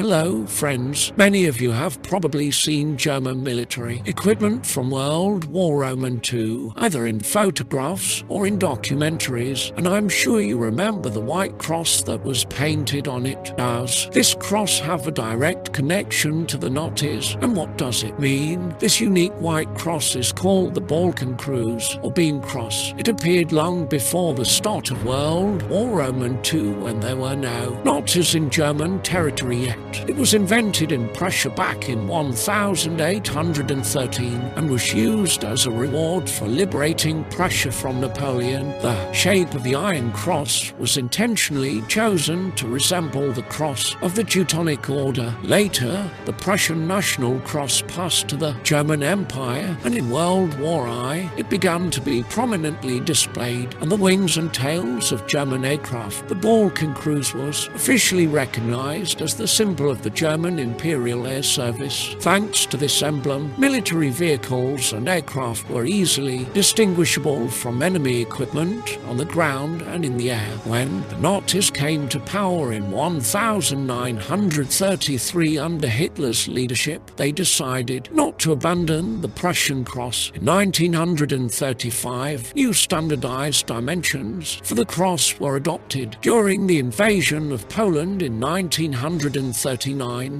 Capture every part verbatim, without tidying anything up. Hello, friends. Many of you have probably seen German military equipment from World War One and Two, either in photographs or in documentaries, and I'm sure you remember the white cross that was painted on it. Does this cross have a direct connection to the Nazis, and what does it mean? This unique white cross is called the Balkenkreuz, or Beam Cross. It appeared long before the start of World War One and Two, when there were no Nazis in German territory yet. It was invented in Prussia back in one thousand eight hundred thirteen and was used as a reward for liberating Prussia from Napoleon. The shape of the Iron Cross was intentionally chosen to resemble the cross of the Teutonic Order. Later, the Prussian National Cross passed to the German Empire, and in World War One, it began to be prominently displayed on the wings and tails of German aircraft. The Balkenkreuz was officially recognized as the symbol of the German Imperial Air Service. Thanks to this emblem, military vehicles and aircraft were easily distinguishable from enemy equipment on the ground and in the air. When the Nazis came to power in one thousand nine hundred thirty-three under Hitler's leadership, they decided not to abandon the Prussian cross. In nineteen thirty-five, new standardized dimensions for the cross were adopted. During the invasion of Poland in nineteen thirty-nine,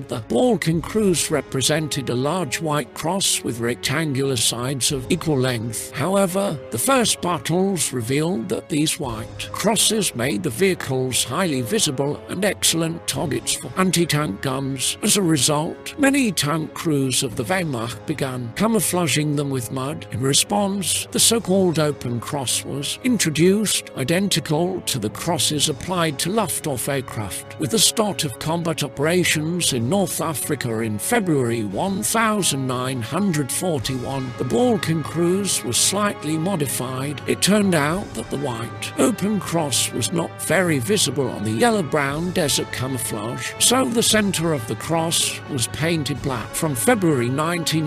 the Balkenkreuz represented a large white cross with rectangular sides of equal length. However, the first battles revealed that these white crosses made the vehicles highly visible and excellent targets for anti-tank guns. As a result, many tank crews of the Wehrmacht began camouflaging them with mud. In response, the so-called open cross was introduced, identical to the crosses applied to Luftwaffe aircraft. With the start of combat operations in North Africa in February nineteen forty-one, the Balkenkreuz was slightly modified. It turned out that the white open cross was not very visible on the yellow-brown desert camouflage, so the center of the cross was painted black. From February nineteen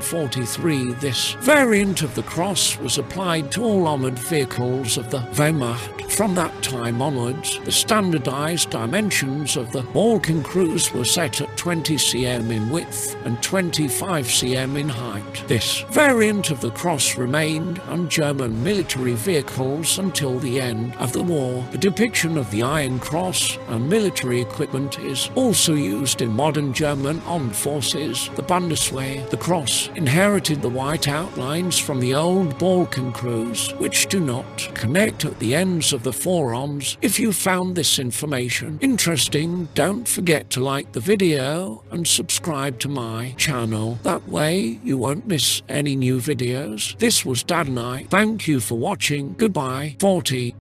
forty-three, this variant of the cross was applied to all armored vehicles of the Wehrmacht. From that time onwards, the standardized dimensions of the Balkenkreuz Balkenkreuz were set at twenty centimeters in width and twenty-five centimeters in height. This variant of the cross remained on German military vehicles until the end of the war. A depiction of the Iron Cross and military equipment is also used in modern German armed forces, the Bundeswehr. The cross inherited the white outlines from the old Balkenkreuz, which do not connect at the ends of the forearms. If you found this information interesting, don't forget to like the video and subscribe to my channel. That way you won't miss any new videos. This was DaddyNight. Thank you for watching. Goodbye. forty